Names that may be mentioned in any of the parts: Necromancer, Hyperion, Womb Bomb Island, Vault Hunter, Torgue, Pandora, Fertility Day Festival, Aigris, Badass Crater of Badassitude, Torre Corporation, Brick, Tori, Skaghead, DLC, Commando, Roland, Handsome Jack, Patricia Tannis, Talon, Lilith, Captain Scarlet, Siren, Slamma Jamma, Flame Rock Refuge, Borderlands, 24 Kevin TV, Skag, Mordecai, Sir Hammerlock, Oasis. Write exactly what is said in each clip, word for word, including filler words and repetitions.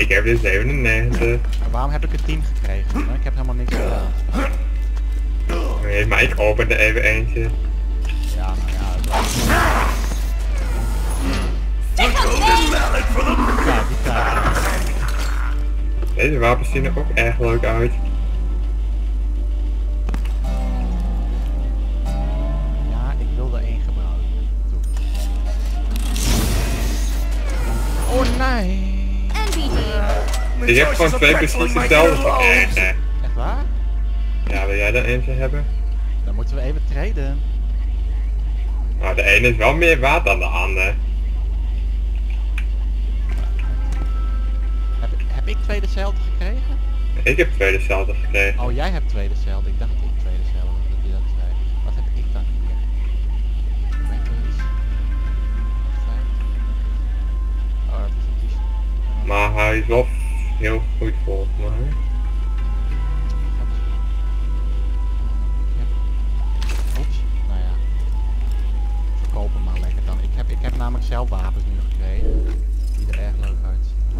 ik heb dus zevenennegentig. Waarom heb ik het tien gekregen? Ik heb helemaal niks gedaan. Nee, maar ik opende even eentje. Ja, nou ja. Kijk, kijk. Deze wapens zien er ook erg leuk uit. Ik heb gewoon twee precies hetzelfde van. Echt waar? Ja, wil jij er eentje hebben? Dan moeten we even treden. Nou, de ene is wel meer waard dan de ander. Heb, heb ik twee dezelfde gekregen? Ik heb twee dezelfde gekregen. Oh, jij hebt twee dezelfde. Ik dacht ik twee dezelfde. Dat je dat zei. Wat heb ik dan gekregen? Oh, dat is een... Maar hij is wel heel goed volgens mij. Oeps, nou ja. Verkoop hem maar lekker dan. Ik heb, ik heb namelijk zelf wapens nu gekregen. Die er erg leuk uitzien.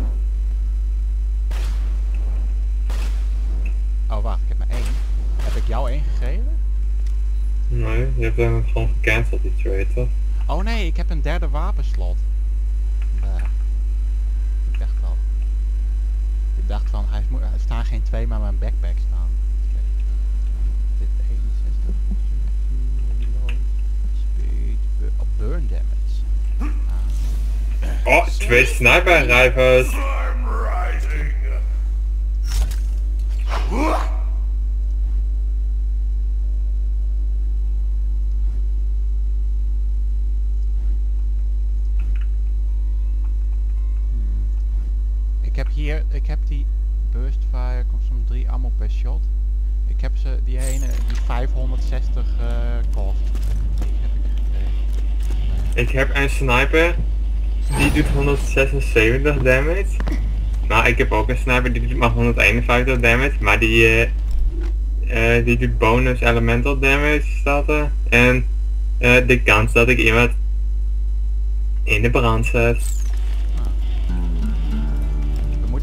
Oh wacht, ik heb maar één. Heb ik jou één gegeven? Nee, je hebt hem gewoon gecanceld die twee toch? Oh nee, ik heb een derde wapenslot. Uh. Ik dacht van, hij moet, er staan geen twee, maar mijn backpack staan. Dit eenenzestig. Op burn damage. Ah. Oh, twee sniper rifles. Ik heb hier, ik heb die burstfire, komt zo'n drie ammo per shot. Ik heb ze, die ene, die vijfhonderdzestig uh, kost. Die heb ik gekregen. Ik heb een sniper, die doet honderdzesenzeventig damage. Maar ik heb ook een sniper, die doet maar honderdeenenvijftig damage. Maar die, uh, uh, die doet bonus elemental damage, staat er. En uh, de kans dat ik iemand in de brand zet.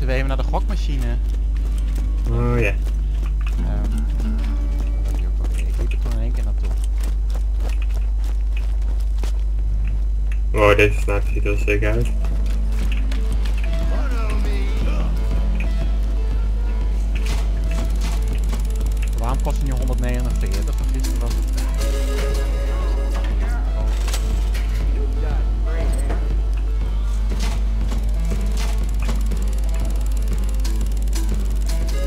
We even naar de gokmachine. Oh ja. Ik liep er toen in één keer naartoe. Wow, deze snap ziet er zeker uit. Waarom kost hij nu honderdnegenenveertig? Van gisteren was het...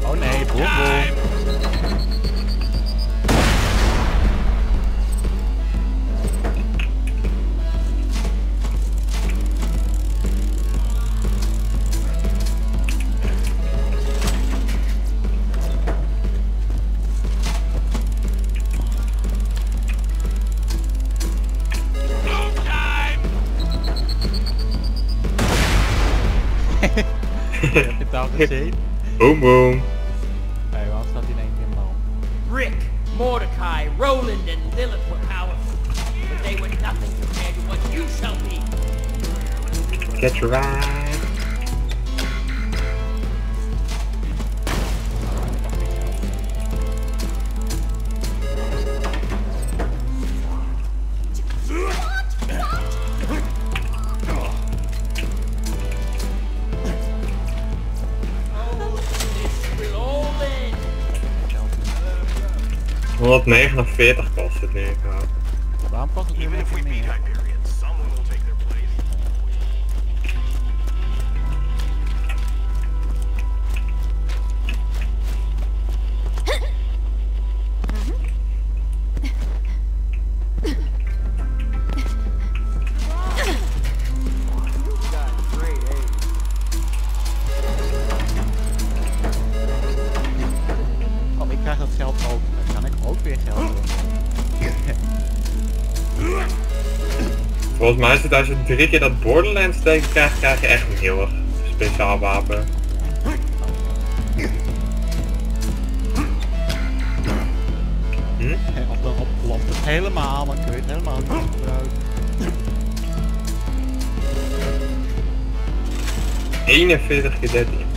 Oh nee, boom boom. Heb je het al gezien? Boom boom. Brick, Mordecai, Roland and Lilith were powerful, but they were nothing compared to what you shall be. Get your ride. honderdnegenenveertig kost het nu. Waarom kost het nu weer voor meer? Volgens mij is het als je drie keer dat Borderlands teken krijgt, krijg je echt een heel erg speciaal wapen. Hm? Of dan oplost het helemaal, dan kun je het helemaal niet gebruiken. eenenveertig keer dertien.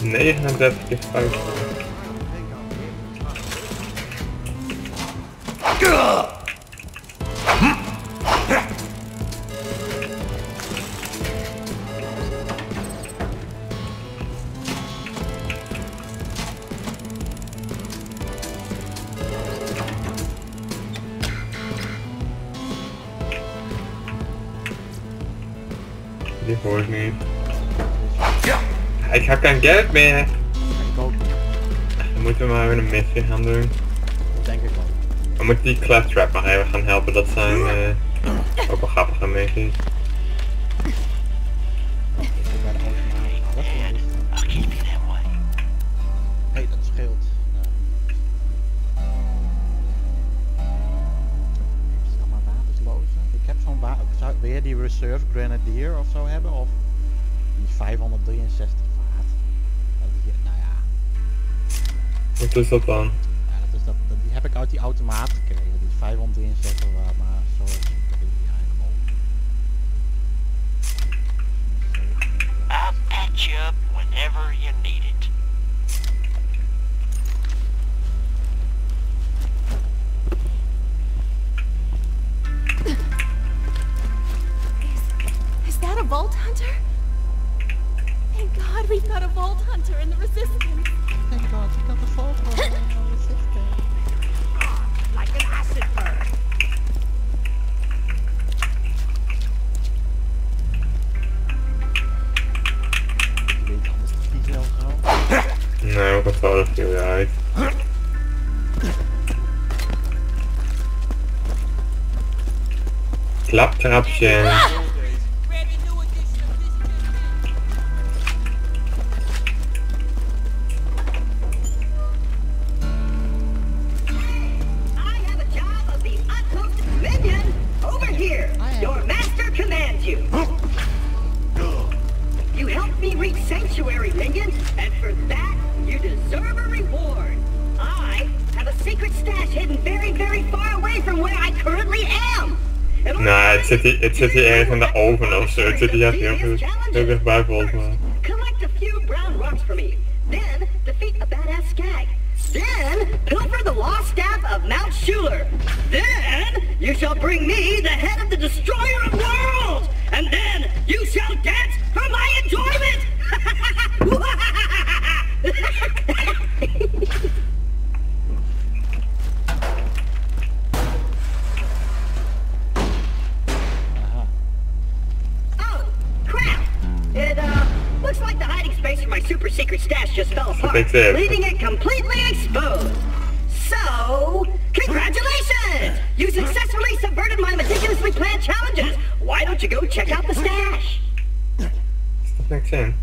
negenendertig keer vijf. Die hoor ik niet. Ik heb geen geld meer. Ik ook. Dan moeten we maar weer een missie gaan doen. Dat denk ik wel. We moeten die class trap maar even gaan helpen, dat zijn uh, ook wel grappige missies. Hey, dat scheelt. Ik sta maar wapenslozen. Ik heb zo'n wapen. Wil je die reserve grenadier of zo hebben? Of die vijfhonderddrieënzestig? Wat is dat dan? Ja, dat is dat, dat, die heb ik uit die automaat gekregen. Die is vijfhonderddrieënzestig, maar zo is het die eigenlijk al. Up at you whenever you need it. Is, is that a Vault Hunter? Thank God we've got a Vault Hunter in the Resistance. Thank God, we got the Vault Hunter in the Resistance. Like an acid bird. Je weet anders te kiezen of zo? Nee, ook al zou dat veel uit. Klaptrapje. Het zit hier ergens in de oven ofzo, het zit hier echt heel, heel dichtbij volgens mij. Collect a few brown rocks for me, then defeat a badass Skag, then pilfer the lost staff of Mount Shuler, then you shall bring me the head of the destroyer of worlds, and then you shall dance for my enjoyment! Leaving it completely exposed. So, congratulations! You successfully subverted my meticulously planned challenges. Why don't you go check out the stash? Thanks, Sam.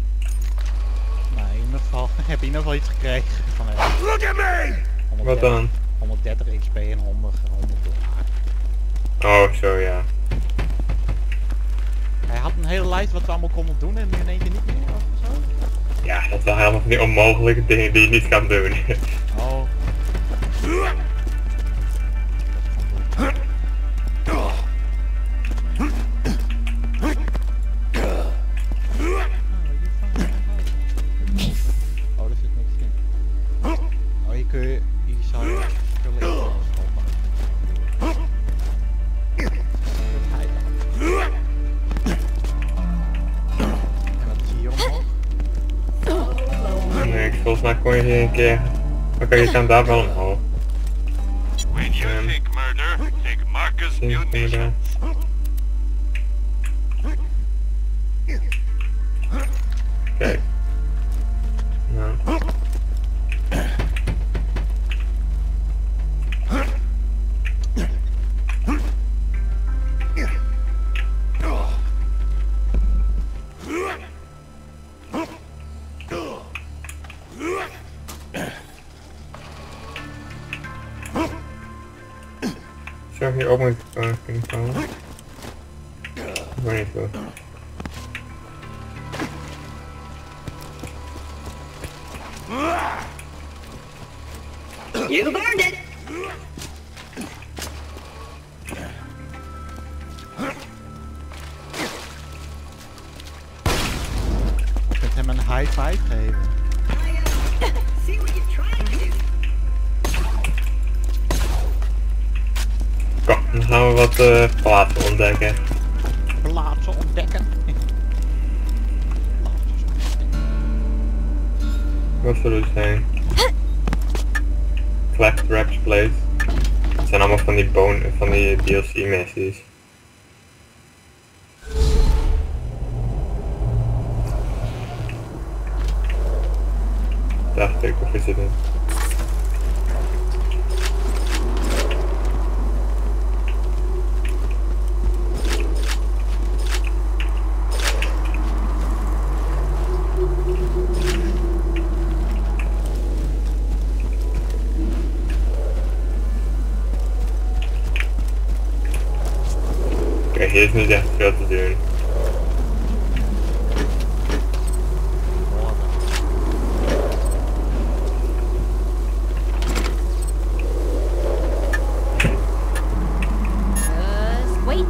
Nou, in ieder geval heb je in ieder geval iets gekregen van hem. Look at me! Wat dan? honderddertig X P en honderd dollar. Oh, zo ja. Hij had een hele lijst wat we allemaal konden doen en nu in één keer niet meer of zo. Ja, dat zijn helemaal van die onmogelijke dingen die je niet kan doen. Oh. Oh, daar zit niks in. Oh, hier kun je... Hier zou je... Volgens mij kon je hier een keer... Oké, okay, je kan daar wel omhoog. Um. murder, take Marcus mutations. Okay. No. Sure, here, open the phone. Where do you go? You burned it! Get him a high five, hey. I, uh, see what you're trying to do. Kom, dan gaan we wat uh, platen ontdekken. Platen ontdekken? Wat zou het zijn? Left Rex Place. Het zijn allemaal van die bone van die D L C missies. Dacht ik, of is het in? Hier is niet echt veel te doen. Just wait.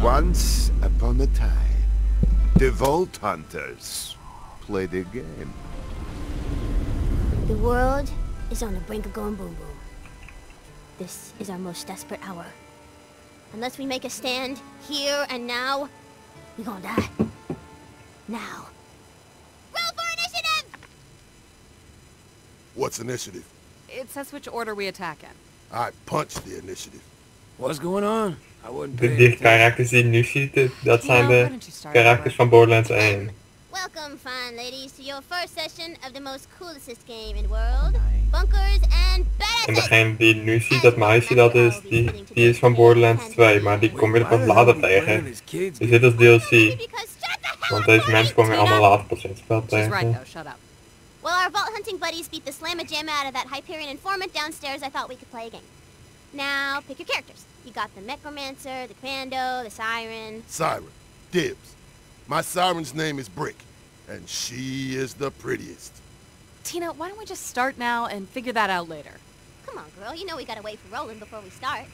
Once upon a time, the Vault Hunters played a game. The world is on the brink of going boom boom. This is our most desperate hour. Unless we make a stand here and now, we're gonna die. Now. Roll for initiative! What's initiative? It says which order we attack in. I punched the initiative. What's going on? De, die karakters die je nu ziet, dat zijn de karakters van Borderlands one. Welcome, fine ladies, to your first session of the most coolest game in the world, Bunkers and Badass. En degene die je nu ziet, dat meisje dat is, die, die is van Borderlands two, maar die komt weer wat later tegen. Dus dit is D L C. Want deze mensen komen weer allemaal later pas in het spel tegen. Well, our vault hunting buddies beat the Slamma Jamma out of that Hyperion informant downstairs. I thought we could play a game. Now, pick your characters. You got the Necromancer, the Commando, the Siren. Siren. Dibs. My Siren's name is Brick, and she is the prettiest. Tina, why don't we just start now and figure that out later? Come on, girl. You know we gotta wait for Roland before we start.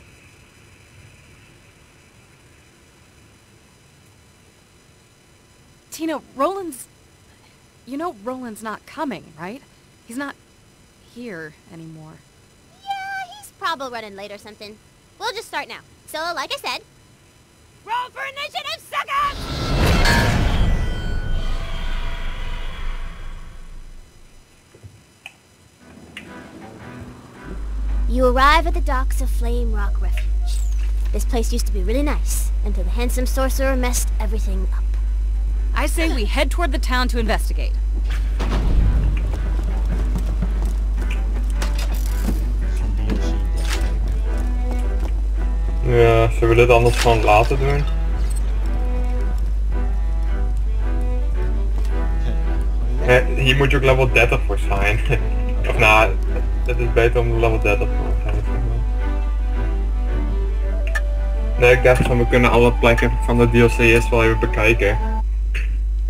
Tina, Roland's... You know Roland's not coming, right? He's not here anymore. Probably running late or something. We'll just start now. So, like I said, roll for initiative, suckers! You arrive at the docks of Flame Rock Refuge. This place used to be really nice until the handsome sorcerer messed everything up. I say we head toward the town to investigate. Ja, zullen we dit anders gewoon later doen? Eh, hier moet je ook level dertig voor zijn. Of nou, het is beter om level dertig voor te zijn. Nee, ik dacht van we kunnen alle plekken van de D L C eerst wel even bekijken.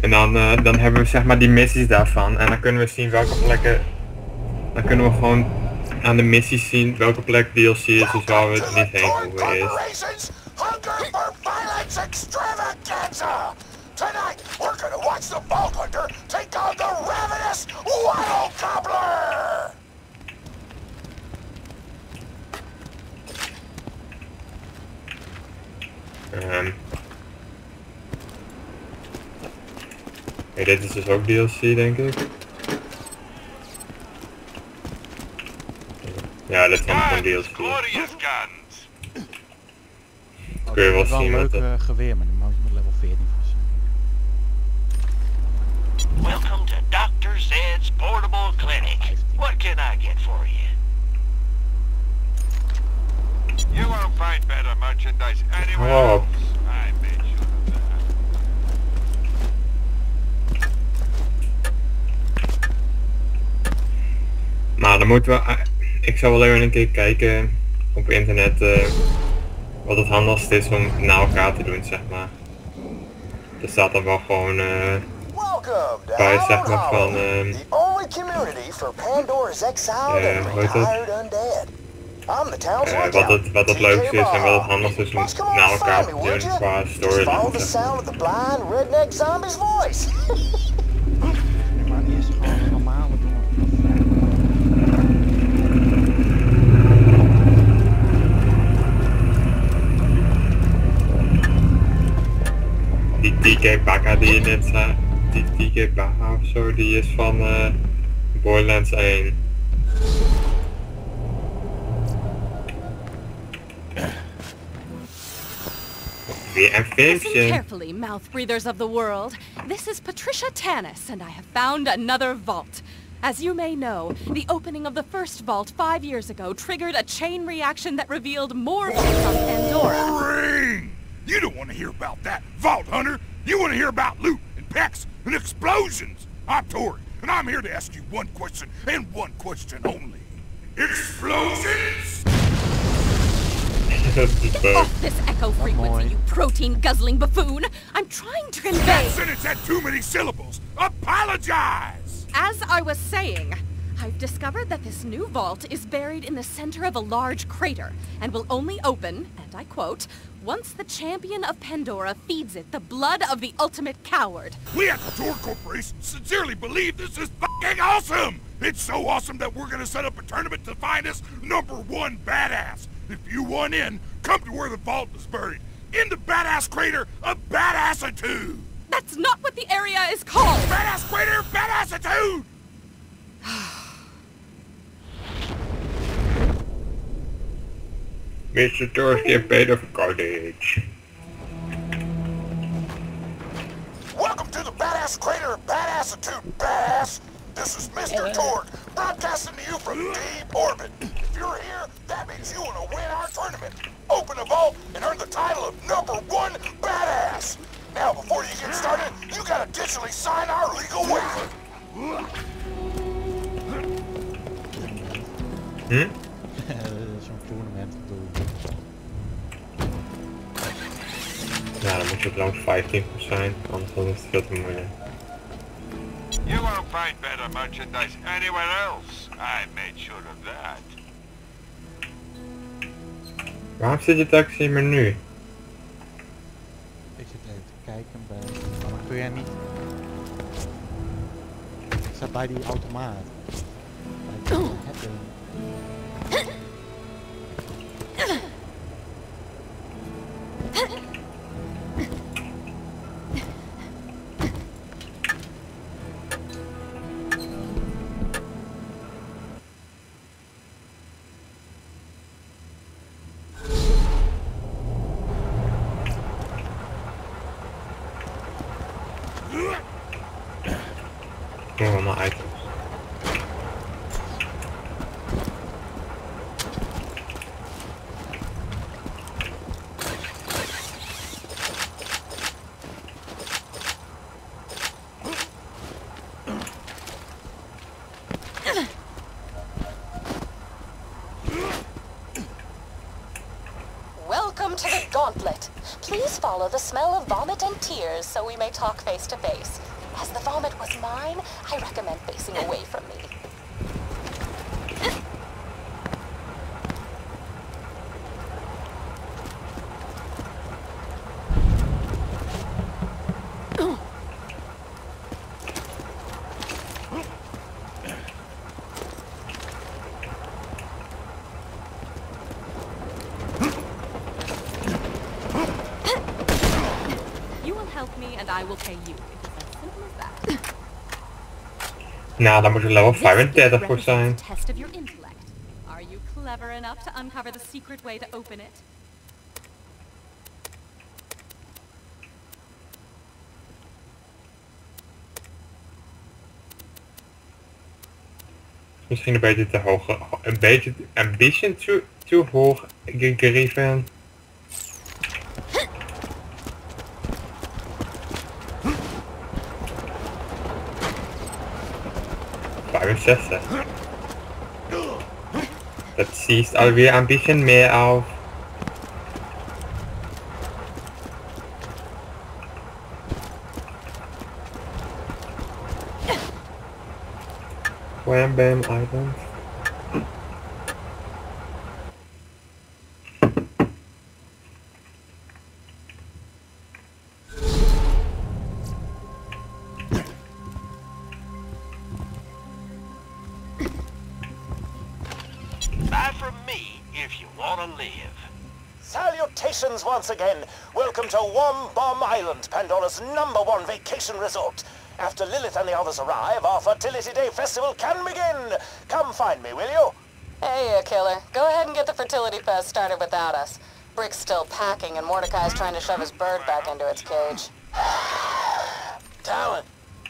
En dan, uh, dan hebben we zeg maar die missies daarvan. En dan kunnen we zien welke plekken... Dan kunnen we gewoon... aan de missies zien welke plek D L C is, dus waar we het niet heen hoeven is. Badass Wild Cobbler! Um. Hey, dit is dus ook D L C, denk ik. Ja, dit zijn gewoon D L C. Kun je wel zien met dat geweer, maar die moet level veertien voor zijn. Welcome to Doctor Zed's Portable Clinic. What can I get for you? You won't find better merchandise anywhere else. I made sure of that. Maar dan moeten we... Ik zou wel even een keer kijken op internet uh, wat het handigst is om na elkaar te doen, zeg maar. Er staat dan wel gewoon uh, bij, zeg maar, van... Uh, uh, hoe heet dat? Uh, wat het, wat het leukste is en wat het handigst is om naar elkaar te doen qua story. Ja, maar eerst gewoon een normale doen. Die T K Baka die je net zei, die T K Baka ofzo, die is van uh, Borderlands één. Listen carefully, mouth breathers of the world. This is Patricia Tannis, and I have found another vault. As you may know, the opening of the first vault five years ago triggered a chain reaction that revealed more vaults on Pandora. You don't want to hear about that, Vault Hunter! You want to hear about loot, and packs, and explosions! I'm Tori, and I'm here to ask you one question, and one question only. Explosions?! Get off this echo frequency, you protein-guzzling buffoon! I'm trying to convey— That sentence had too many syllables! Apologize! As I was saying, I've discovered that this new vault is buried in the center of a large crater, and will only open, and I quote, once the champion of Pandora feeds it the blood of the ultimate coward. We at the Torre Corporation sincerely believe this is fucking awesome! It's so awesome that we're gonna set up a tournament to find us number one badass. If you want in, come to where the vault is buried, in the Badass Crater of Badassitude! That's not what the area is called! Badass Crater of Badassitude! Mister Dorothy Bed of Cottage. Welcome to the Badass Crater of Badassitude, badass! This is Mister Torgue, broadcasting to you from deep orbit. If you're here, that means you want to win our tournament. Open a vault and earn the title of number one badass. Now, before you get started, you gotta digitally sign our legal waiver. Hmm? Ja, dan moet je op lang vijftien procent zijn, anders is het veel te moeilijk. You won't find better merchandise anywhere else. I made sure of that. Waarom zit je taxi in mijn menu? Ik zit even te kijken bij... Maar kun jij niet? Ik zat bij die automaat. Bij die Please follow the smell of vomit and tears so we may talk face to face. As the vomit was mine, I recommend facing away from me. will pay you. It's as simple as that. Nou, daar moet je level thirty-five voor zijn. Test of your intellect. Are you clever enough to uncover the secret way to open it? Misschien een beetje te hoog, een beetje ambition te, te hoog gegeven. vijfenzestig. Dat ziet alweer een beetje meer af. Womb Bomb Island. Buy from me if you want to live. Salutations once again. Welcome to Womb Bomb Island, Pandora's number one vacation resort. After Lilith and the others arrive, our Fertility Day Festival can begin! Come find me, will you? Hey, you killer. Go ahead and get the Fertility Fest started without us. Brick's still packing and Mordecai's trying to shove his bird back into its cage. Talon!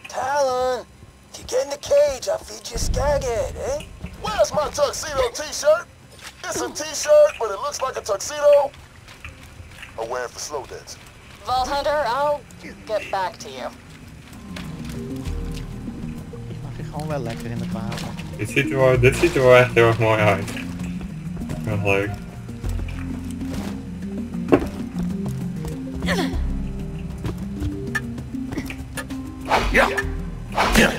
Talon! If you get in the cage, I'll feed you Skaghead, eh? Where's my tuxedo t-shirt? It's a t-shirt, but it looks like a tuxedo. I'll wear it for slow dance. Vault Hunter, I'll get back to you. Gewoon wel lekker in de paden. Dit ziet er wel, dit ziet er wel echt heel erg mooi uit. Heel leuk. Ja. Ja. Ja.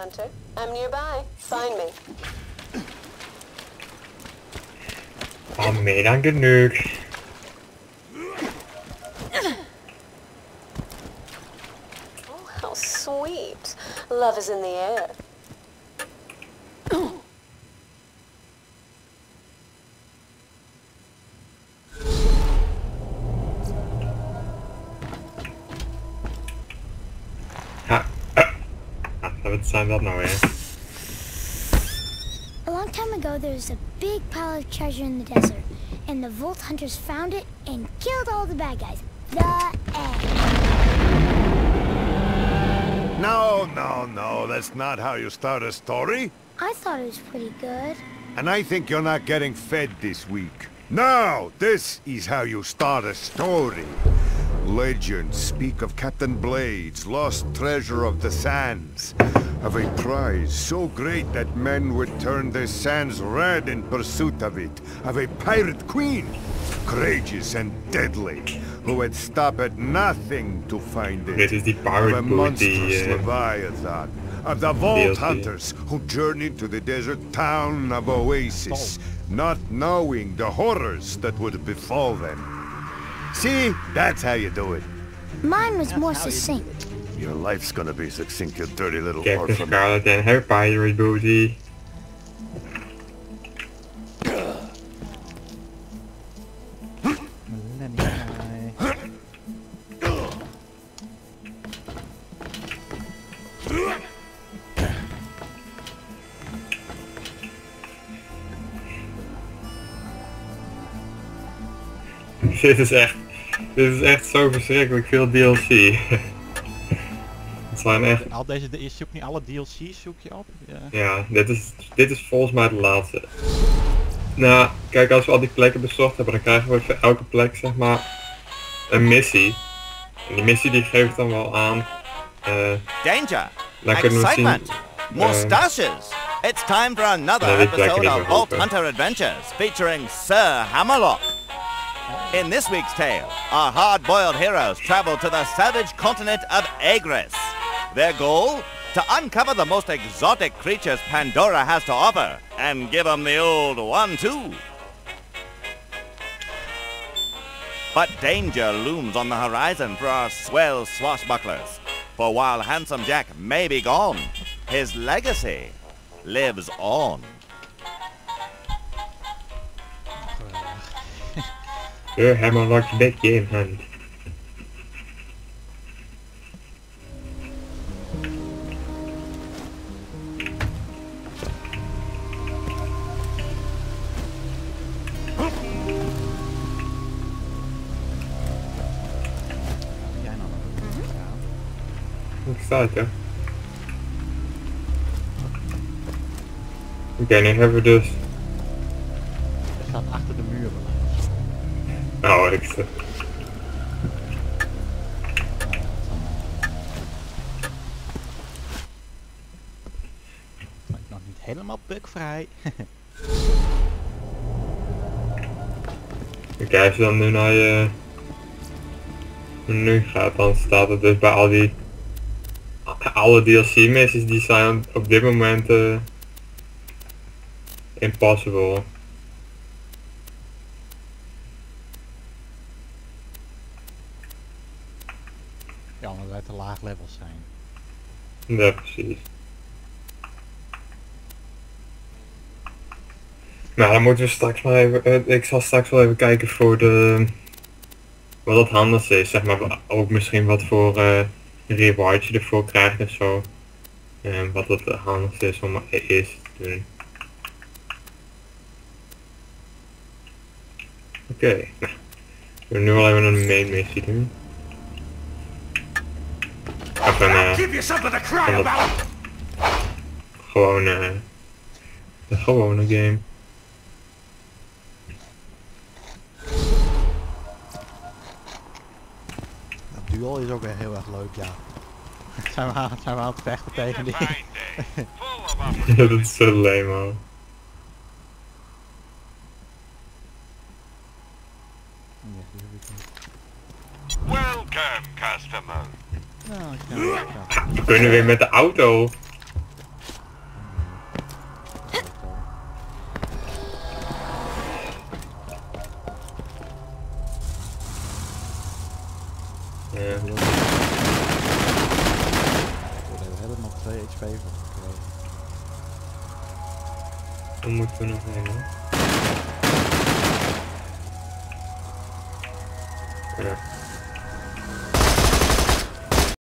Hunter, I'm nearby. Find me. Oh, meer dan genoeg. Oh, how sweet. Love is in the air. Sign up now, yeah. A long time ago, there was a big pile of treasure in the desert, and the Vault Hunters found it and killed all the bad guys. The end. No, no, no, that's not how you start a story. I thought it was pretty good. And I think you're not getting fed this week. No, this is how you start a story. Legends speak of Captain Blade's lost treasure of the sands, of a prize so great that men would turn their sands red in pursuit of it, of a pirate queen, courageous and deadly, who would stop at nothing to find it, of a monstrous leviathan, of the Vault Hunters who journeyed to the desert town of Oasis, not knowing the horrors that would befall them. See? That's how you do it. Mine was more succinct. Your life's gonna be succinct, you dirty little orphan. Captain Scarlet and her pirate booty. Dit is echt, dit is echt zo verschrikkelijk veel D L C. Het zijn echt... Al deze, je zoekt nu alle D L C's zoek je op? Ja, ja dit, is, dit is volgens mij de laatste. Nou, kijk, als we al die plekken bezocht hebben, dan krijgen we voor elke plek, zeg maar, een missie. En die missie die geeft dan wel aan... Uh, Danger! Dan kunnen we zien... Uh, Mustaches! It's time for another nou, episode of Vault Hunter Adventures, featuring Sir Hammerlock. In this week's tale, our hard-boiled heroes travel to the savage continent of Aigris. Their goal? To uncover the most exotic creatures Pandora has to offer, and give them the old one-two. But danger looms on the horizon for our swell swashbucklers. For while Handsome Jack may be gone, his legacy lives on. Sir Hammerlock's best game hunt. Kijken. Oké, okay, nu hebben we dus... Hij staat achter de muur. Nou, ik zeg. Maar nog niet helemaal bugvrij. Oké, okay, als je dan nu naar je... menu gaat, dan staat het dus bij al die... Alle D L C missies die zijn op dit moment uh, impossible. Ja, omdat wij te laag levels zijn. Ja, precies. Nou, dan moeten we straks maar even... Uh, ik zal straks wel even kijken voor de... Wat het handigste is, zeg maar. Ook misschien wat voor... Uh, reward je ervoor krijgt en zo. En wat het handigste is om eerst te doen. Oké, okay. Nou, we gaan nu wel even een main missie doen. Of een eh... Uh, gewoon eh... Uh, de gewone game. Duel is ook weer heel erg leuk, ja. Zijn we aan, zijn we aan het vechten tegen die... Ja, dat is zo lame, hoor. Welcome, customer. Nou, ik kan het wel. We kunnen weer met de auto. Yeah.